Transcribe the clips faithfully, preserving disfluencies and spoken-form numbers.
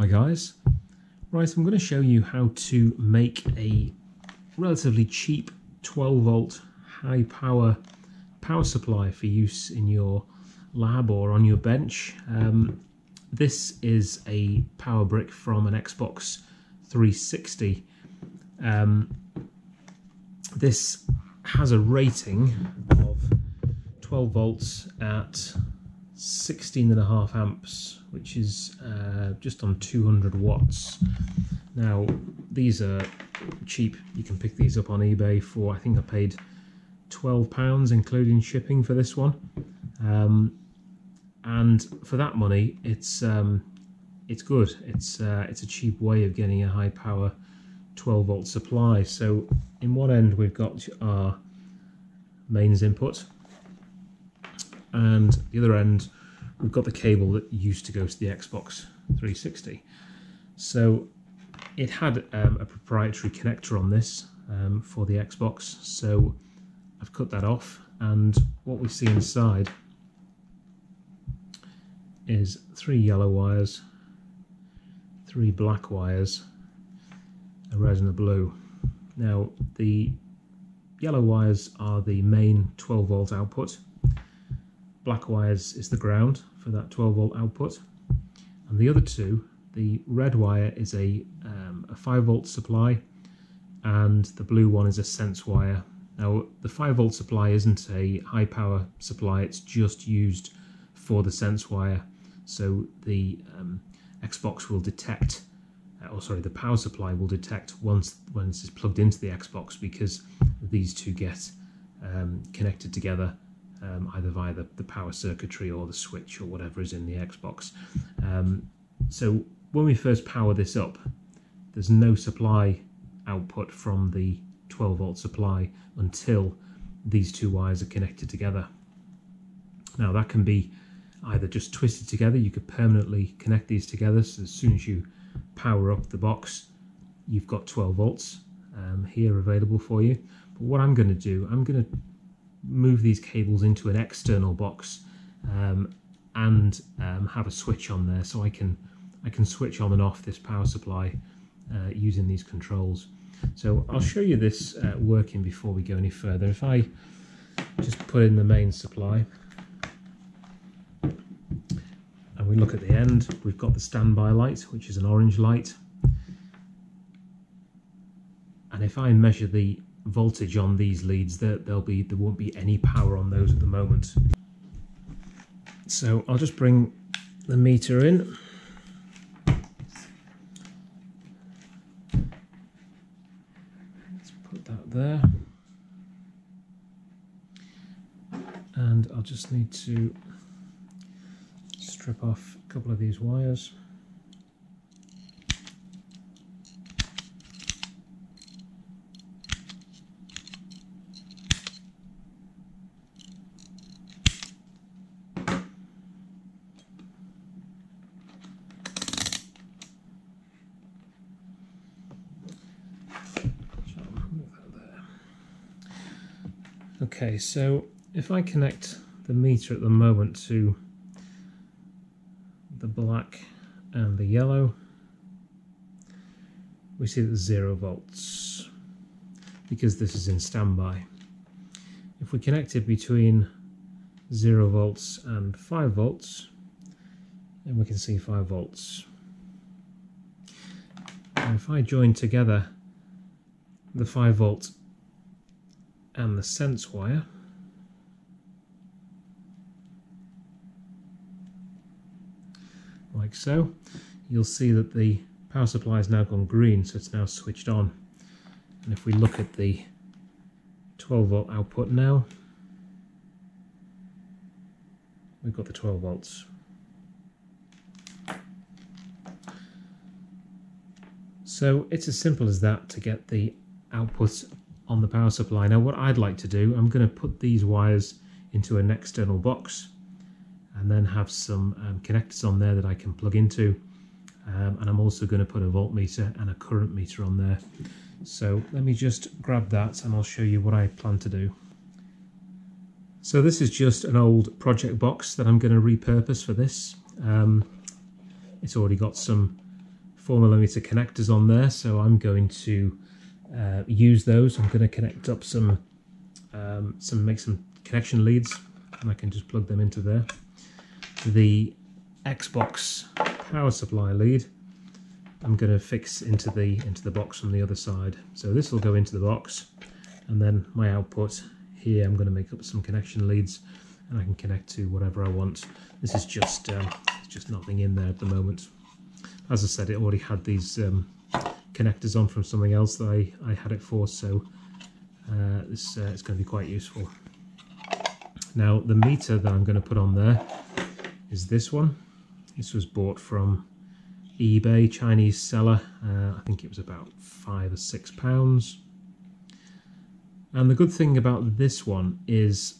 Hi guys, right, I'm going to show you how to make a relatively cheap twelve volt high power power supply for use in your lab or on your bench. Um, this is a power brick from an Xbox three sixty. Um, this has a rating of twelve volts at sixteen and a half amps, which is uh, just on two hundred watts. Now these are cheap, you can pick these up on eBay for, I think I paid twelve pounds including shipping for this one, um, and for that money it's um, it's good. It's uh, it's a cheap way of getting a high power twelve volt supply. So in one end we've got our mains input, and the other end we've got the cable that used to go to the Xbox three sixty. So it had um, a proprietary connector on this um, for the Xbox, so I've cut that off, and what we see inside is three yellow wires, three black wires, a red and a blue. Now the yellow wires are the main twelve volt output, black wires is the ground for that twelve volt output, and the other two, the red wire is a, um, a five volt supply and the blue one is a sense wire. Now the five volt supply isn't a high power supply, it's just used for the sense wire, so the um, Xbox will detect, or oh, sorry, the power supply will detect once when this is plugged into the Xbox, because these two get um, connected together Um, either via the, the power circuitry or the switch or whatever is in the Xbox. Um, so when we first power this up, there's no supply output from the twelve volt supply until these two wires are connected together. Now that can be either just twisted together, you could permanently connect these together, so as soon as you power up the box you've got twelve volts um, here available for you. But what I'm going to do, I'm going to move these cables into an external box um, and um, have a switch on there, so I can I can switch on and off this power supply uh, using these controls. So I'll show you this uh, working before we go any further. If I just put in the main supply and we look at the end, we've got the standby light, which is an orange light, and if I measure the voltage on these leads, that there'll be there won't be any power on those at the moment. So I'll just bring the meter in, let's put that there, and I'll just need to strip off a couple of these wires. Okay, so if I connect the meter at the moment to the black and the yellow, we see that zero volts, because this is in standby. If we connect it between zero volts and five volts, then we can see five volts. And if I join together the five volt and the sense wire, like so, you'll see that the power supply has now gone green, so it's now switched on. And if we look at the twelve volt output now, we've got the twelve volts. So it's as simple as that to get the output on the power supply. Now what I'd like to do, I'm going to put these wires into an external box and then have some um, connectors on there that I can plug into, um, and I'm also going to put a voltmeter and a current meter on there. So let me just grab that and I'll show you what I plan to do. So this is just an old project box that I'm going to repurpose for this. Um, it's already got some four millimeter connectors on there, so I'm going to uh, use those. I'm going to connect up some, um, some make some connection leads, and I can just plug them into there. The Xbox power supply lead I'm going to fix into the into the box from the other side. So this will go into the box, and then my output here, I'm going to make up some connection leads, and I can connect to whatever I want. This is just um, it's just nothing in there at the moment. As I said, it already had these um, connectors on from something else that I, I had it for, so uh, this uh, it's going to be quite useful. Now the meter that I'm going to put on there is this one. This was bought from eBay, Chinese seller. Uh, I think it was about five or six pounds. And the good thing about this one is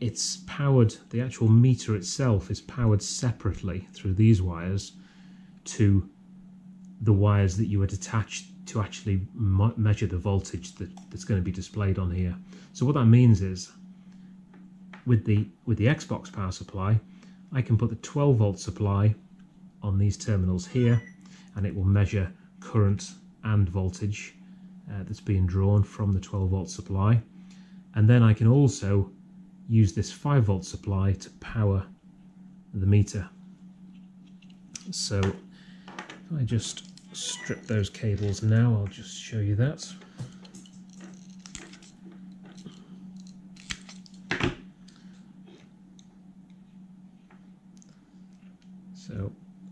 it's powered, the actual meter itself is powered separately through these wires to the wires that you would attach to actually measure the voltage that, that's going to be displayed on here. So what that means is with the, with the Xbox power supply, I can put the twelve volt supply on these terminals here, and it will measure current and voltage uh, that's being drawn from the twelve volt supply. And then I can also use this five volt supply to power the meter. So if I just strip those cables now, I'll just show you that. So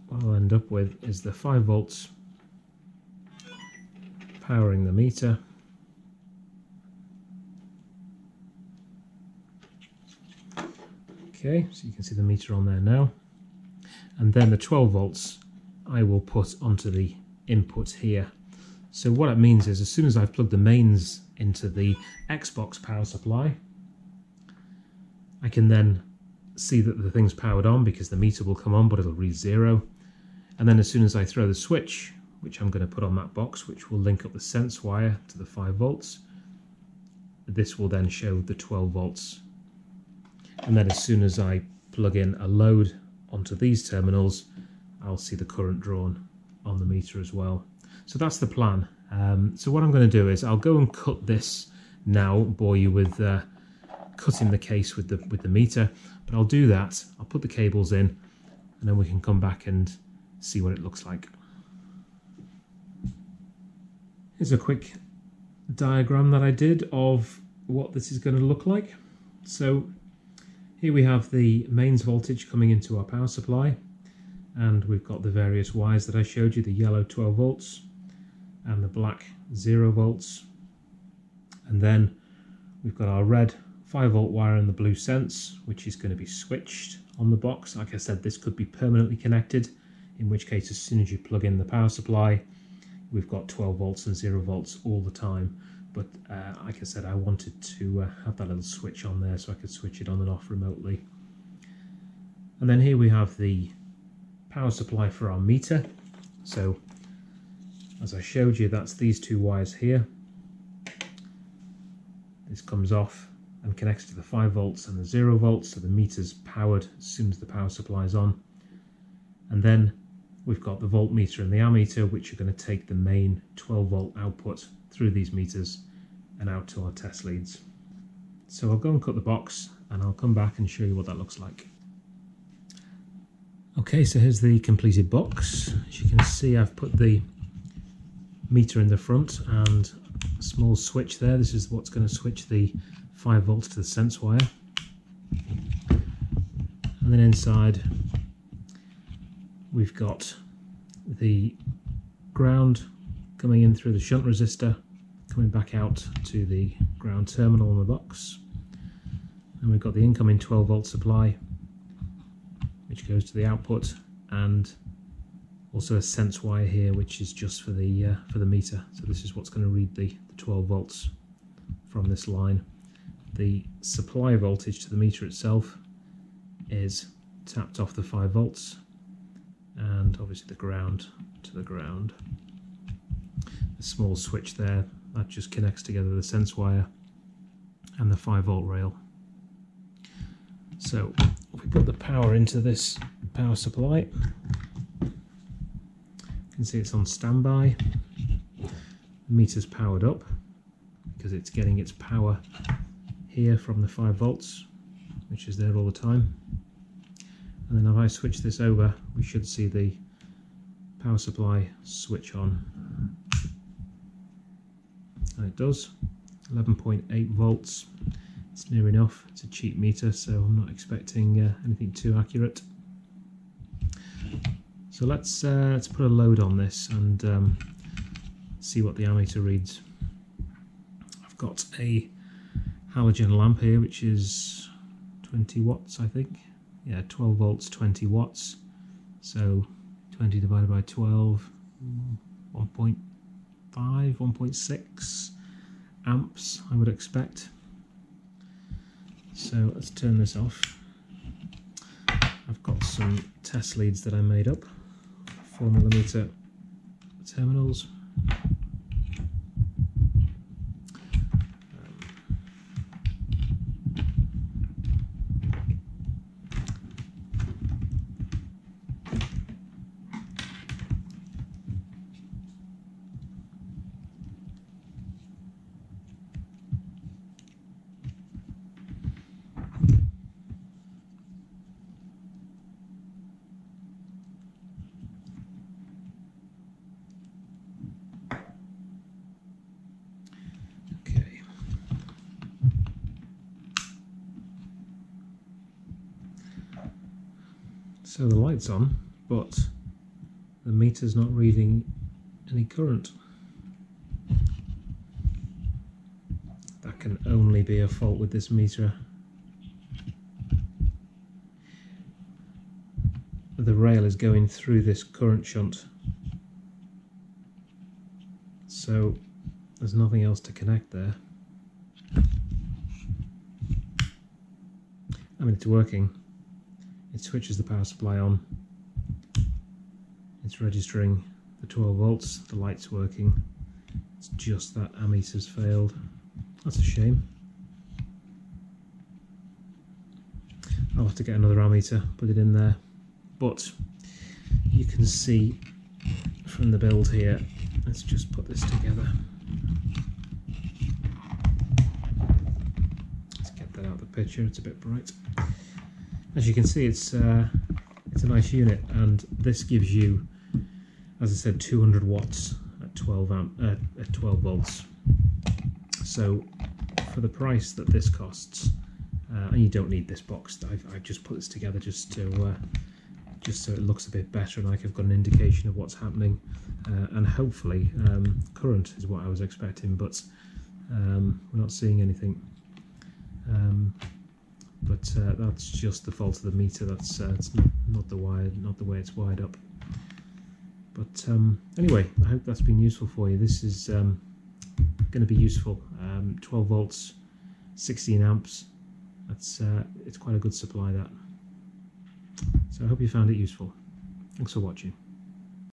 what I'll end up with is the five volts powering the meter. Okay, so you can see the meter on there now. And then the twelve volts I will put onto the input here. So what it means is as soon as I've plugged the mains into the Xbox power supply, I can then see that the thing's powered on because the meter will come on, but it'll read zero. And then as soon as I throw the switch, which I'm going to put on that box, which will link up the sense wire to the five volts, this will then show the twelve volts. And then as soon as I plug in a load onto these terminals, I'll see the current drawn on the meter as well. So that's the plan. Um, so what I'm going to do is I'll go and cut this now, bore you with uh, cutting the case with the with the meter, but I'll do that. I'll put the cables in, and then we can come back and see what it looks like. Here's a quick diagram that I did of what this is going to look like. So here we have the mains voltage coming into our power supply, and we've got the various wires that I showed you, the yellow twelve volts and the black zero volts, and then we've got our red five volt wire and the blue sense, which is going to be switched on the box. Like I said, this could be permanently connected, in which case as soon as you plug in the power supply, we've got twelve volts and zero volts all the time. But uh, like I said, I wanted to uh, have that little switch on there so I could switch it on and off remotely. And then here we have the power supply for our meter. So as I showed you, that's these two wires here. This comes off and connects to the five volts and the zero volts, so the meter's powered as soon as the power supply is on. And then we've got the voltmeter and the ammeter, which are going to take the main twelve volt output through these meters and out to our test leads. So I'll go and cut the box, and I'll come back and show you what that looks like. Okay, so here's the completed box. As you can see, I've put the meter in the front and a small switch there. This is what's going to switch the five volts to the sense wire. And then inside we've got the ground coming in through the shunt resistor, coming back out to the ground terminal on the box. And we've got the incoming twelve volt supply, which goes to the output, and also a sense wire here, which is just for the uh, for the meter. So this is what's going to read the, the twelve volts from this line. The supply voltage to the meter itself is tapped off the five volts, and obviously the ground to the ground. A small switch there that just connects together the sense wire and the five volt rail. So if we put the power into this power supply, You can see it's on standby. The meter's powered up because it's getting its power here from the five volts, which is there all the time. And then if I switch this over, we should see the power supply switch on. And it does. eleven point eight volts. It's near enough. It's a cheap meter, so I'm not expecting uh, anything too accurate. So let's uh, let's put a load on this and um, see what the ammeter reads. I've got a halogen lamp here, which is twenty watts, I think. Yeah, twelve volts, twenty watts. So twenty divided by twelve, one point five, one point six amps, I would expect. So let's turn this off. I've got some test leads that I made up, four millimeter terminals. So the light's on, but the meter's not reading any current. That can only be a fault with this meter. The rail is going through this current shunt, so there's nothing else to connect there. I mean, it's working. It switches the power supply on, it's registering the twelve volts, the light's working, it's just that ammeter's failed. That's a shame. I'll have to get another ammeter, put it in there, but you can see from the build here, let's just put this together. Let's get that out of the picture, it's a bit bright. As you can see, it's uh, it's a nice unit, and this gives you, as I said, two hundred watts at twelve amp uh, at twelve volts. So for the price that this costs, uh, and you don't need this box. I've, I've just put this together just to uh, just so it looks a bit better, and like I've got an indication of what's happening, uh, and hopefully um, current is what I was expecting, but um, we're not seeing anything. Um, But uh, that's just the fault of the meter. That's uh, it's not, not the wire, not the way it's wired up. But um, anyway, I hope that's been useful for you. This is um, going to be useful. Um, twelve volts, sixteen amps. That's uh, it's quite a good supply, that. So I hope you found it useful. Thanks for watching.